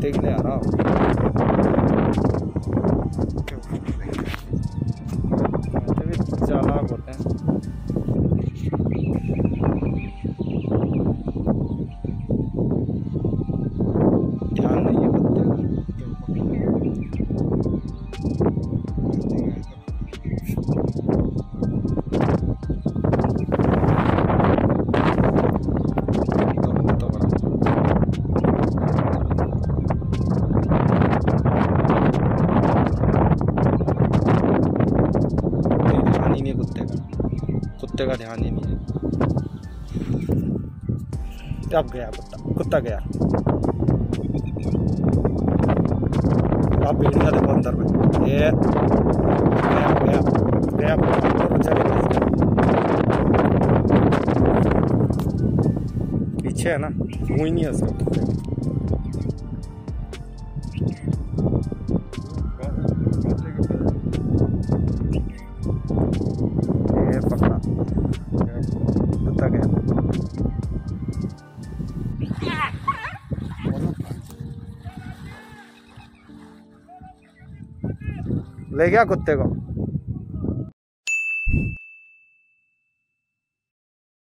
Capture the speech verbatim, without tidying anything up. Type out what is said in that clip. Take that off. चालाक होते हैं। ध्यान नहीं कुत्ते का ध्यान ही नहीं है। अब गया कुत्ता, कुत्ता गया। आप भेड़िया देखो अंदर में, ये गया गया गया पीछे है ना, वो ही नहीं है सब। ले गया कुत्ते को।